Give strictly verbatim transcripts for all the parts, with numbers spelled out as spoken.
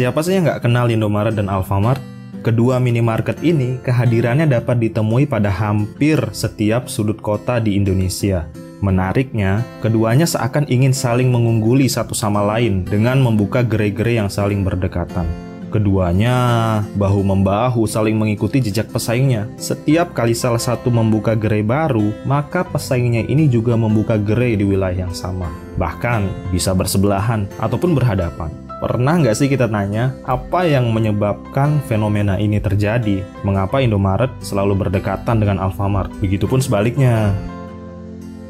Siapa sih yang nggak kenal Indomaret dan Alfamart? Kedua minimarket ini kehadirannya dapat ditemui pada hampir setiap sudut kota di Indonesia. Menariknya, keduanya seakan ingin saling mengungguli satu sama lain dengan membuka gerai-gerai yang saling berdekatan. Keduanya bahu-membahu saling mengikuti jejak pesaingnya. Setiap kali salah satu membuka gerai baru, maka pesaingnya ini juga membuka gerai di wilayah yang sama. Bahkan bisa bersebelahan ataupun berhadapan. Pernah nggak sih kita tanya apa yang menyebabkan fenomena ini terjadi? Mengapa Indomaret selalu berdekatan dengan Alfamart? Begitupun sebaliknya.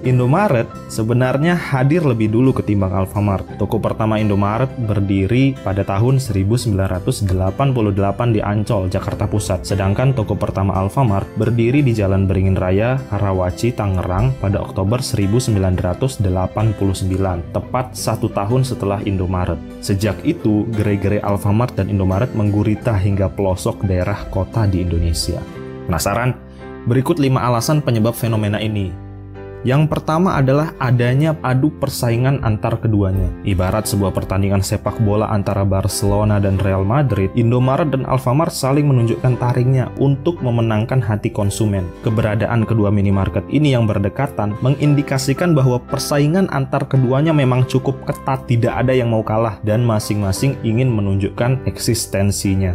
Indomaret sebenarnya hadir lebih dulu ketimbang Alfamart. Toko pertama Indomaret berdiri pada tahun seribu sembilan ratus delapan puluh delapan di Ancol, Jakarta Pusat. Sedangkan toko pertama Alfamart berdiri di Jalan Beringin Raya, Karawaci, Tangerang pada Oktober seribu sembilan ratus delapan puluh sembilan, tepat satu tahun setelah Indomaret. Sejak itu, gerai-gerai Alfamart dan Indomaret menggurita hingga pelosok daerah kota di Indonesia. Penasaran? Berikut lima alasan penyebab fenomena ini. Yang pertama adalah adanya adu persaingan antar keduanya. Ibarat sebuah pertandingan sepak bola antara Barcelona dan Real Madrid, Indomaret dan Alfamart saling menunjukkan taringnya untuk memenangkan hati konsumen. Keberadaan kedua minimarket ini yang berdekatan mengindikasikan bahwa persaingan antar keduanya memang cukup ketat, tidak ada yang mau kalah, dan masing-masing ingin menunjukkan eksistensinya.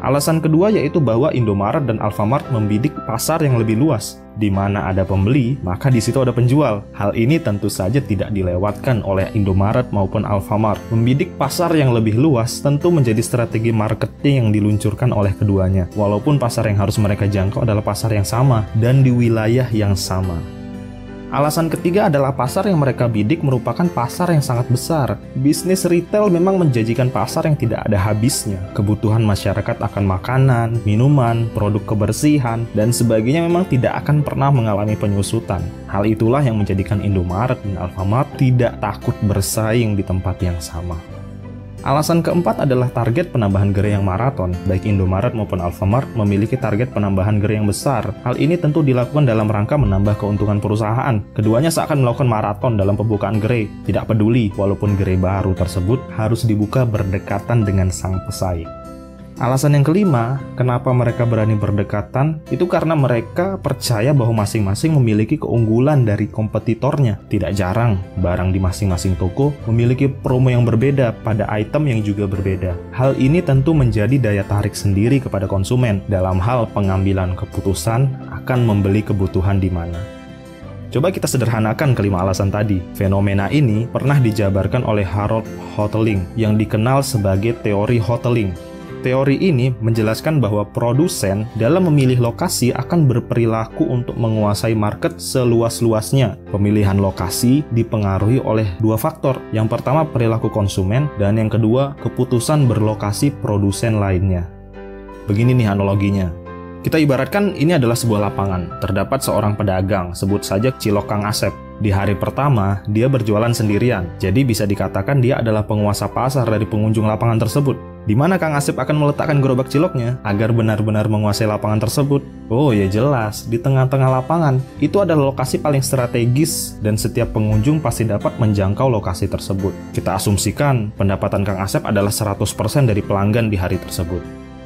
Alasan kedua yaitu bahwa Indomaret dan Alfamart membidik pasar yang lebih luas. Di mana ada pembeli, maka di situ ada penjual. Hal ini tentu saja tidak dilewatkan oleh Indomaret maupun Alfamart. Membidik pasar yang lebih luas tentu menjadi strategi marketing yang diluncurkan oleh keduanya. Walaupun pasar yang harus mereka jangkau adalah pasar yang sama dan di wilayah yang sama. Alasan ketiga adalah pasar yang mereka bidik merupakan pasar yang sangat besar. Bisnis retail memang menjanjikan pasar yang tidak ada habisnya. Kebutuhan masyarakat akan makanan, minuman, produk kebersihan, dan sebagainya memang tidak akan pernah mengalami penyusutan. Hal itulah yang menjadikan Indomaret dan Alfamart tidak takut bersaing di tempat yang sama. Alasan keempat adalah target penambahan gerai yang maraton. Baik Indomaret maupun Alfamart memiliki target penambahan gerai yang besar. Hal ini tentu dilakukan dalam rangka menambah keuntungan perusahaan. Keduanya seakan melakukan maraton dalam pembukaan gerai. Tidak peduli walaupun gerai baru tersebut harus dibuka berdekatan dengan sang pesaing. Alasan yang kelima, kenapa mereka berani berdekatan, itu karena mereka percaya bahwa masing-masing memiliki keunggulan dari kompetitornya. Tidak jarang, barang di masing-masing toko memiliki promo yang berbeda pada item yang juga berbeda. Hal ini tentu menjadi daya tarik sendiri kepada konsumen dalam hal pengambilan keputusan akan membeli kebutuhan di mana. Coba kita sederhanakan kelima alasan tadi. Fenomena ini pernah dijabarkan oleh Harold Hotelling yang dikenal sebagai teori Hotelling. Teori ini menjelaskan bahwa produsen dalam memilih lokasi akan berperilaku untuk menguasai market seluas-luasnya. Pemilihan lokasi dipengaruhi oleh dua faktor. Yang pertama, perilaku konsumen, dan yang kedua, keputusan berlokasi produsen lainnya. Begini nih analoginya. Kita ibaratkan ini adalah sebuah lapangan. Terdapat seorang pedagang, sebut saja Cilok Kang Asep. Di hari pertama, dia berjualan sendirian. Jadi bisa dikatakan dia adalah penguasa pasar dari pengunjung lapangan tersebut. Di mana Kang Asep akan meletakkan gerobak ciloknya agar benar-benar menguasai lapangan tersebut? Oh ya jelas, di tengah-tengah lapangan. Itu adalah lokasi paling strategis dan setiap pengunjung pasti dapat menjangkau lokasi tersebut. Kita asumsikan pendapatan Kang Asep adalah seratus persen dari pelanggan di hari tersebut.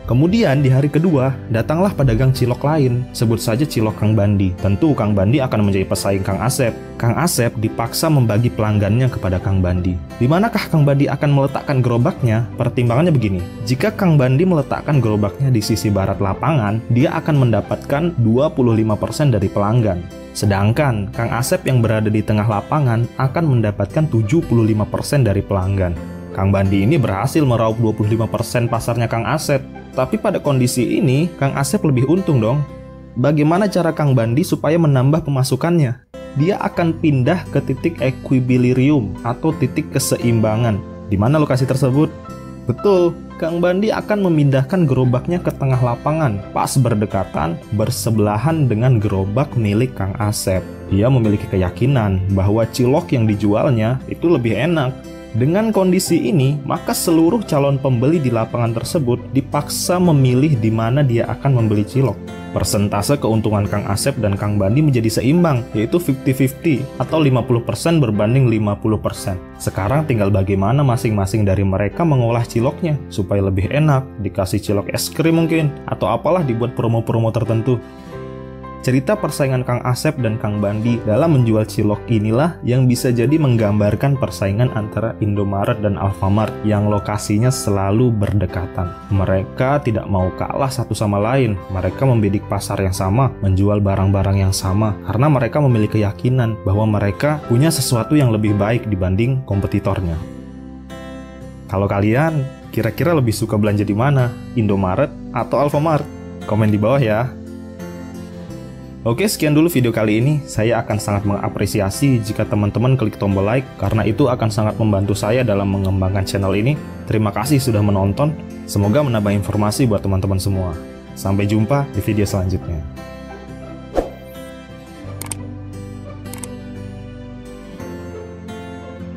Kemudian di hari kedua, datanglah pedagang cilok lain, sebut saja Cilok Kang Bandi. Tentu Kang Bandi akan menjadi pesaing Kang Asep. Kang Asep dipaksa membagi pelanggannya kepada Kang Bandi. Di manakah Kang Bandi akan meletakkan gerobaknya? Pertimbangannya begini, jika Kang Bandi meletakkan gerobaknya di sisi barat lapangan, dia akan mendapatkan dua puluh lima persen dari pelanggan. Sedangkan Kang Asep yang berada di tengah lapangan akan mendapatkan tujuh puluh lima persen dari pelanggan. Kang Bandi ini berhasil meraup dua puluh lima persen pasarnya Kang Asep. Tapi pada kondisi ini, Kang Asep lebih untung dong. Bagaimana cara Kang Bandi supaya menambah pemasukannya? Dia akan pindah ke titik equilibrium atau titik keseimbangan. Di mana lokasi tersebut? Betul, Kang Bandi akan memindahkan gerobaknya ke tengah lapangan, pas berdekatan, bersebelahan dengan gerobak milik Kang Asep. Dia memiliki keyakinan bahwa cilok yang dijualnya itu lebih enak. Dengan kondisi ini, maka seluruh calon pembeli di lapangan tersebut dipaksa memilih di mana dia akan membeli cilok. Persentase keuntungan Kang Asep dan Kang Bandi menjadi seimbang, yaitu lima puluh lima puluh atau lima puluh persen berbanding lima puluh persen. Sekarang tinggal bagaimana masing-masing dari mereka mengolah ciloknya, supaya lebih enak, dikasih cilok es krim mungkin, atau apalah dibuat promo-promo tertentu. Cerita persaingan Kang Asep dan Kang Bandi dalam menjual cilok inilah yang bisa jadi menggambarkan persaingan antara Indomaret dan Alfamart yang lokasinya selalu berdekatan. Mereka tidak mau kalah satu sama lain, mereka membidik pasar yang sama, menjual barang-barang yang sama, karena mereka memiliki keyakinan bahwa mereka punya sesuatu yang lebih baik dibanding kompetitornya. Kalau kalian, kira-kira lebih suka belanja di mana? Indomaret atau Alfamart? Komen di bawah ya! Oke, sekian dulu video kali ini. Saya akan sangat mengapresiasi jika teman-teman klik tombol like, karena itu akan sangat membantu saya dalam mengembangkan channel ini. Terima kasih sudah menonton. Semoga menambah informasi buat teman-teman semua. Sampai jumpa di video selanjutnya.